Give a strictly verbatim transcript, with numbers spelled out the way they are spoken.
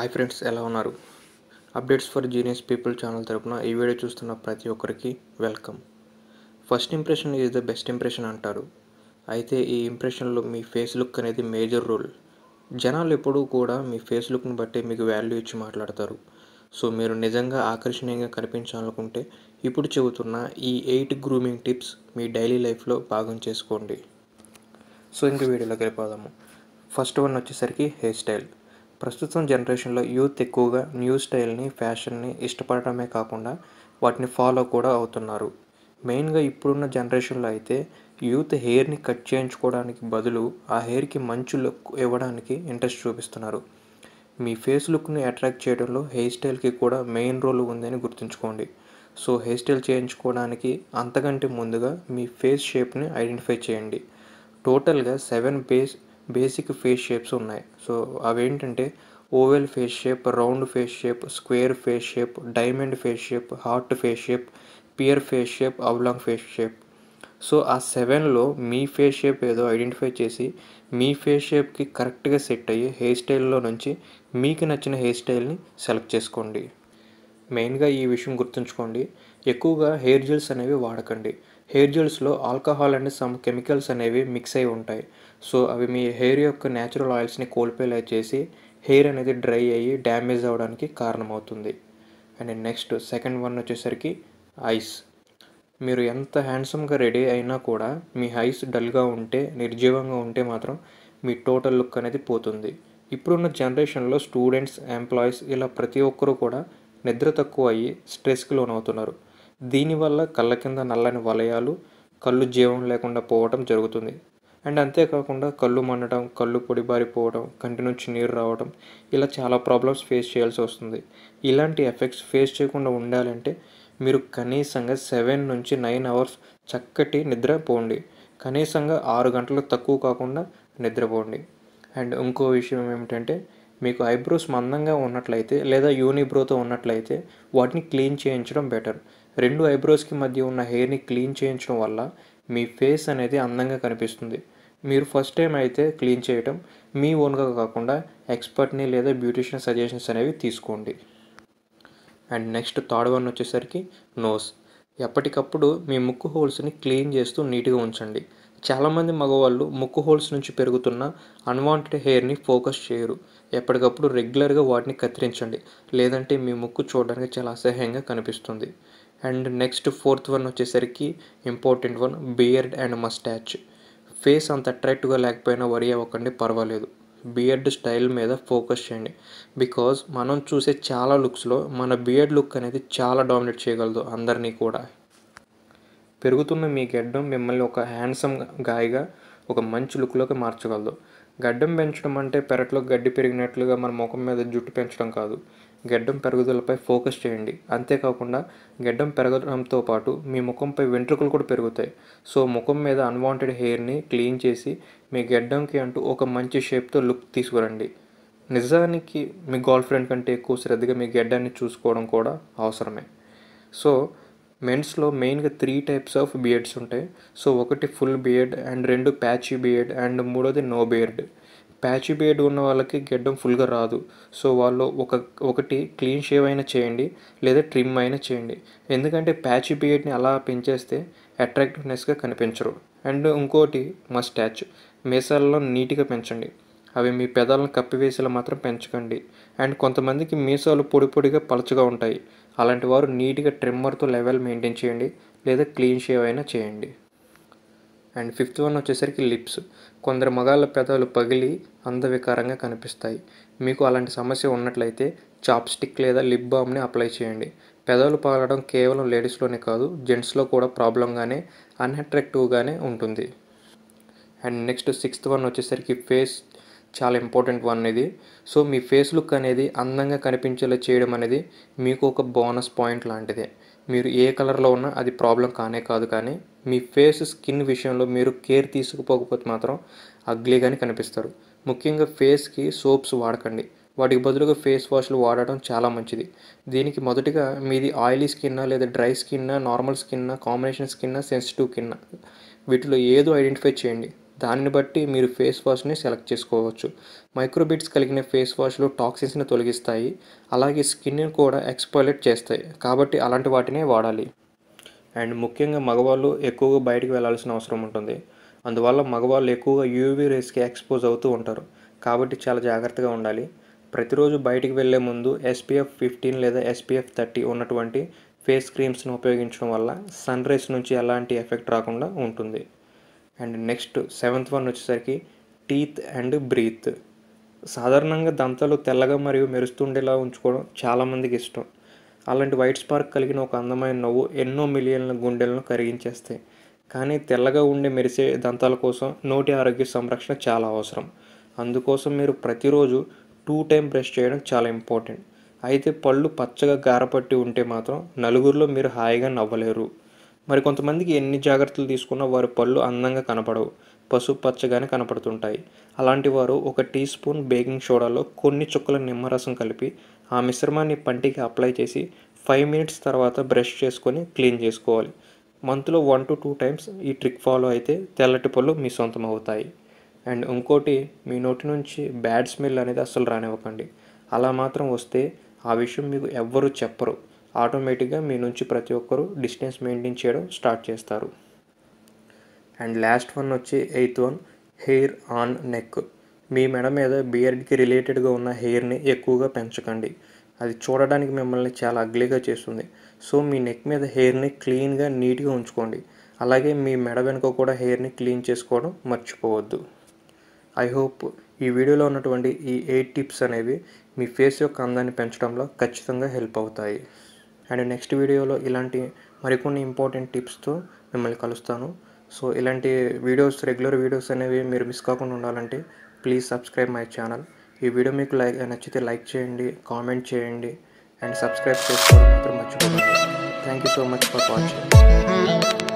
Hi friends, ఎలా ఉన్నారు? Updates for genius people channel తరపున ఈ వీడియో చూస్తున్న ప్రతి ఒక్కరికి welcome. First impression is the best impression అంటారు. అయితే ఈ ఇంప్రెషన్లో మీ ఫేస్ లుక్ అనేది మేజర్ రోల్. జనాలు ఎప్పుడూ కూడా మీ ఫేస్ లుక్ని బట్టి మీకు వాల్యూ ఇచ్చి మాట్లాడతారు. సో మీరు నిజంగా ఆకర్షణీయంగా కనిపించాలనుకుంటే ఇప్పుడు చెబుతున్న ఈ ఎయిట్ గ్రూమింగ్ టిప్స్ మీ డైలీ లైఫ్లో భాగం చేసుకోండి. సో ఇంక వీడియోలోకి వెళ్ళిపోదాము. ఫస్ట్ వన్ వచ్చేసరికి హెయిర్ స్టైల్. ప్రస్తుతం జనరేషన్లో యూత్ ఎక్కువగా న్యూ స్టైల్ని, ఫ్యాషన్ని ఇష్టపడటమే కాకుండా వాటిని ఫాలో కూడా అవుతున్నారు. మెయిన్గా ఇప్పుడున్న జనరేషన్లో అయితే యూత్ హెయిర్ని కట్ చేయించుకోవడానికి బదులు ఆ హెయిర్కి మంచి లుక్ ఇవ్వడానికి ఇంట్రెస్ట్ చూపిస్తున్నారు. మీ ఫేస్ లుక్ని అట్రాక్ట్ చేయడంలో హెయిర్ స్టైల్కి కూడా మెయిన్ రోల్ ఉందని గుర్తుంచుకోండి. సో హెయిర్ స్టైల్ చేయించుకోవడానికి అంతకంటే ముందుగా మీ ఫేస్ షేప్ని ఐడెంటిఫై చేయండి. టోటల్గా seven base basic face shapes ఉన్నాయి. సో అవేంటంటే oval face shape, round face shape, square face shape, diamond face shape, heart face shape, pear face shape, oblong face shape. So ఆ సెవెన్లో మీ ఫేస్ షేప్ ఏదో identify చేసి మీ face షేప్కి కరెక్ట్గా set అయ్యి హెయిర్ స్టైల్లో నుంచి మీకు నచ్చిన హెయిర్ స్టైల్ని సెలెక్ట్ చేసుకోండి. మెయిన్గా ఈ విషయం గుర్తుంచుకోండి, ఎక్కువగా హెయిర్ జెల్స్ అనేవి వాడకండి. హెయిర్ జెల్స్లో ఆల్కహాల్ అండ్ సమ్ కెమికల్స్ అనేవి మిక్స్ అయి ఉంటాయి. సో అవి మీ హెయిర్ యొక్క న్యాచురల్ ఆయిల్స్ని కోల్పోయేలా చేసి హెయిర్ అనేది డ్రై అయ్యి డ్యామేజ్ అవ్వడానికి కారణమవుతుంది. అండ్ నెక్స్ట్ సెకండ్ వన్ వచ్చేసరికి ఐస్. మీరు ఎంత హ్యాండ్సమ్గా రెడీ అయినా కూడా మీ ఐస్ డల్గా ఉంటే, నిర్జీవంగా ఉంటే మాత్రం మీ టోటల్ లుక్ అనేది పోతుంది. ఇప్పుడున్న జనరేషన్లో స్టూడెంట్స్, ఎంప్లాయీస్ ఇలా ప్రతి ఒక్కరూ కూడా నిద్ర తక్కువ అయ్యి స్ట్రెస్కి లోనవుతున్నారు. దీనివల్ల కళ్ళ కింద నల్లని వలయాలు, కళ్ళు జీవం లేకుండా పోవడం జరుగుతుంది. అండ్ అంతేకాకుండా కళ్ళు మండటం, కళ్ళు పొడిబారిపోవడం, కంటి నుంచి నీరు రావడం, ఇలా చాలా ప్రాబ్లమ్స్ ఫేస్ చేయాల్సి వస్తుంది. ఇలాంటి ఎఫెక్ట్స్ ఫేస్ చేయకుండా ఉండాలంటే మీరు కనీసంగా సెవెన్ నుంచి నైన్ అవర్స్ చక్కటి నిద్రపోండి. కనీసంగా ఆరు గంటలు తక్కువ కాకుండా నిద్రపోండి. అండ్ ఇంకో విషయం ఏమిటంటే, మీకు ఐబ్రోస్ మందంగా ఉన్నట్లయితే లేదా యూనిబ్రోతో ఉన్నట్లయితే వాటిని క్లీన్ చేయించడం బెటర్. రెండు ఐబ్రోస్కి మధ్య ఉన్న హెయిర్ని క్లీన్ చేయించడం వల్ల మీ ఫేస్ అనేది అందంగా కనిపిస్తుంది. మీరు ఫస్ట్ టైం అయితే క్లీన్ చేయటం, మీ ఓన్గా కాకుండా ఎక్స్పర్ట్ని లేదా బ్యూటీషియన్ సజెషన్స్ అనేవి తీసుకోండి. అండ్ నెక్స్ట్ థర్డ్ వన్ వచ్చేసరికి నోస్. ఎప్పటికప్పుడు మీ ముక్కు హోల్స్ని క్లీన్ చేస్తూ నీట్గా ఉంచండి. చాలామంది మగవాళ్ళు ముక్కు హోల్స్ నుంచి పెరుగుతున్న అన్వాంటెడ్ హెయిర్ని ఫోకస్ చేయరు. ఎప్పటికప్పుడు రెగ్యులర్గా వాటిని కత్తిరించండి, లేదంటే మీ ముక్కు చూడడానికి చాలా అసహ్యంగా కనిపిస్తుంది. అండ్ నెక్స్ట్ ఫోర్త్ వన్ వచ్చేసరికి important one, beard and మస్టాచ్. Face అంత అట్రాక్టివ్గా లేకపోయినా వరి అవ్వకండి, పర్వాలేదు. బియర్డ్ స్టైల్ మీద ఫోకస్ చేయండి. బికాజ్ మనం చూసే చాలా లుక్స్లో మన బియర్డ్ లుక్ అనేది చాలా డామినేట్ చేయగలదు అందరినీ కూడా. పెరుగుతున్న మీ గడ్డం మిమ్మల్ని ఒక హ్యాండ్సమ్ గాయగా ఒక మంచి లుక్లోకి మార్చగలదు. గడ్డం పెంచడం అంటే పెరట్లో గడ్డి పెరిగినట్లుగా మన ముఖం మీద జుట్టు పెంచడం కాదు. గడ్డం పెరుగుదలపై ఫోకస్ చేయండి. అంతేకాకుండా గడ్డం పెరగడంతో పాటు మీ ముఖంపై వెంట్రుకలు కూడా పెరుగుతాయి. సో ముఖం మీద అన్వాంటెడ్ హెయిర్ని క్లీన్ చేసి మీ గడ్డంకి అంటూ ఒక మంచి షేప్తో లుక్ తీసుకురండి. నిజానికి మీ గర్ల్ ఫ్రెండ్ కంటే ఎక్కువ శ్రద్ధగా మీ గడ్డాన్ని చూసుకోవడం కూడా అవసరమే. సో మెన్స్లో మెయిన్గా త్రీ టైప్స్ ఆఫ్ బియర్డ్స్ ఉంటాయి. సో ఒకటి ఫుల్ బియర్డ్, అండ్ రెండు ప్యాచీ బియర్డ్, అండ్ మూడోది నో బియర్డ్. ప్యాచీ బియర్డ్ ఉన్న వాళ్ళకి గడ్డం ఫుల్గా రాదు. సో వాళ్ళు ఒక ఒకటి క్లీన్ షేవ్ అయినా చేయండి, లేదా ట్రిమ్ అయినా చేయండి. ఎందుకంటే ప్యాచీ బియర్డ్ని అలా పెంచేస్తే అట్రాక్టివ్నెస్గా కనిపించరు. అండ్ ఇంకోటి మస్టాచ్. మీసాలలో నీట్గా పెంచండి, అవి మీ పెదాలను కప్పివేసేలా మాత్రం పెంచకండి. అండ్ కొంతమందికి మీసాలు పొడి పొడిగా పలచగా ఉంటాయి. అలాంటి వారు నీట్గా ట్రిమ్మర్తో లెవెల్ మెయింటైన్ చేయండి, లేదా క్లీన్ షేవ్ అయినా చేయండి. అండ్ ఫిఫ్త్ వన్ వచ్చేసరికి లిప్స్. కొందరు మగాళ్ళ పెదాలు పగిలి అందవికారంగా కనిపిస్తాయి. మీకు అలాంటి సమస్య ఉన్నట్లయితే చాప్ స్టిక్ లేదా లిప్ బామ్ని అప్లై చేయండి. పెదాలు పగలడం కేవలం లేడీస్లోనే కాదు, జెంట్స్లో కూడా ప్రాబ్లంగానే, అన్అట్రాక్టివ్గానే ఉంటుంది. అండ్ నెక్స్ట్ సిక్స్త్ వన్ వచ్చేసరికి ఫేస్. చాలా ఇంపార్టెంట్ వన్ ఇది. సో మీ ఫేస్ లుక్ అనేది అందంగా కనిపించేలా చేయడం అనేది మీకు ఒక బోనస్ పాయింట్ లాంటిదే. మీరు ఏ కలర్లో ఉన్నా అది ప్రాబ్లం కానే కాదు, కానీ మీ ఫేస్ స్కిన్ విషయంలో మీరు కేర్ తీసుకుపోకపోతే మాత్రం అగ్లీగానే కనిపిస్తారు. ముఖ్యంగా ఫేస్కి సోప్స్ వాడకండి, వాటికి బదులుగా ఫేస్ వాష్లు వాడటం చాలా మంచిది. దీనికి మొదటిగా మీది ఆయిలీ స్కిన్నా, లేదా డ్రై స్కిన్నా, నార్మల్ స్కిన్నా, కాంబినేషన్ స్కిన్నా, సెన్సిటివ్ స్కిన్నా, వీటిలో ఏదో ఐడెంటిఫై చేయండి. దానిని బట్టి మీరు ఫేస్ వాష్ని సెలెక్ట్ చేసుకోవచ్చు. మైక్రోబిట్స్ కలిగిన ఫేస్ వాష్లు టాక్సిన్స్ని తొలగిస్తాయి, అలాగే స్కిన్ని కూడా ఎక్స్పాలియేట్ చేస్తాయి, కాబట్టి అలాంటి వాటినే వాడాలి. అండ్ ముఖ్యంగా మగవాళ్ళు ఎక్కువగా బయటకు వెళ్ళాల్సిన అవసరం ఉంటుంది, అందువల్ల మగవాళ్ళు ఎక్కువగా యూవీ రేస్కి ఎక్స్పోజ్ అవుతూ ఉంటారు, కాబట్టి చాలా జాగ్రత్తగా ఉండాలి. ప్రతిరోజు బయటికి వెళ్ళే ముందు ఎస్పీఎఫ్ ఫిఫ్టీన్ లేదా ఎస్పీఎఫ్ థర్టీ ఉన్నటువంటి ఫేస్ క్రీమ్స్ను ఉపయోగించడం వల్ల సన్ రేస్ నుంచి ఎలాంటి ఎఫెక్ట్ రాకుండా ఉంటుంది. అండ్ నెక్స్ట్ సెవెంత్ వన్ వచ్చేసరికి టీత్ అండ్ బ్రీత్. సాధారణంగా దంతాలు తెల్లగా మరియు మెరుస్తుండేలా ఉంచుకోవడం చాలామందికి ఇష్టం. అలాంటి వైట్ స్పార్క్ కలిగిన ఒక అందమైన నవ్వు ఎన్నో మిలియన్ల గుండెలను కరిగించేస్తాయి. కానీ తెల్లగా ఉండే మెరిసే దంతాల కోసం నోటి ఆరోగ్య సంరక్షణ చాలా అవసరం. అందుకోసం మీరు ప్రతిరోజు టూ టైం బ్రష్ చేయడం చాలా ఇంపార్టెంట్. అయితే పళ్ళు పచ్చగా గారపట్టి ఉంటే మాత్రం నలుగురిలో మీరు హాయిగా నవ్వలేరు. మరి కొంతమందికి ఎన్ని జాగ్రత్తలు తీసుకున్నా వారి పళ్ళు అందంగా కనపడవు, పసుపు పచ్చగానే కనపడుతుంటాయి. అలాంటి వారు ఒక టీ స్పూన్ బేకింగ్ సోడాలో కొన్ని చుక్కల నిమ్మరసం కలిపి ఆ మిశ్రమాన్ని పంటికి అప్లై చేసి ఫైవ్ మినిట్స్ తర్వాత బ్రష్ చేసుకొని క్లీన్ చేసుకోవాలి. మంత్లో వన్ టు టూ టైమ్స్ ఈ ట్రిక్ ఫాలో అయితే తెల్లటి పళ్ళు మీ సొంతం అవుతాయి. అండ్ ఇంకోటి, మీ నోటి నుంచి బ్యాడ్ స్మెల్ అనేది అస్సలు రానివ్వకండి. అలా మాత్రం వస్తే ఆ విషయం మీకు ఎవ్వరూ చెప్పరు, ఆటోమేటిక్గా మీ నుంచి ప్రతి ఒక్కరూ డిస్టెన్స్ మెయింటైన్ చేయడం స్టార్ట్ చేస్తారు. అండ్ లాస్ట్ వన్ వచ్చి eighth one, hair on neck. మీ మెడ మీద బియర్డ్కి రిలేటెడ్గా ఉన్న హెయిర్ని ఎక్కువగా పెంచకండి, అది చూడడానికి మిమ్మల్ని చాలా అగ్లీగా చేస్తుంది. సో మీ నెక్ మీద హెయిర్ని క్లీన్గా నీట్గా ఉంచుకోండి. అలాగే మీ మెడ వెనుక కూడా హెయిర్ని క్లీన్ చేసుకోవడం మర్చిపోవద్దు. ఐ హోప్ ఈ వీడియోలో ఉన్నటువంటి ఈ ఎయిట్ టిప్స్ అనేవి మీ ఫేస్ యొక్క అందాన్ని పెంచడంలో ఖచ్చితంగా హెల్ప్ అవుతాయి. అండ్ నెక్స్ట్ వీడియోలో ఇలాంటి మరికొన్ని ఇంపార్టెంట్ టిప్స్తో మిమ్మల్ని కలుస్తాను. సో ఇలాంటి వీడియోస్, రెగ్యులర్ వీడియోస్ అనేవి మీరు మిస్ కాకుండా ఉండాలంటే ప్లీజ్ సబ్స్క్రైబ్ మై ఛానల్. ఈ వీడియో మీకు లైక్ నచ్చితే లైక్ చేయండి, కామెంట్ చేయండి, అండ్ సబ్స్క్రైబ్ చేసుకోవడం మాత్రం మర్చిపోకండి. Thank you so much for watching.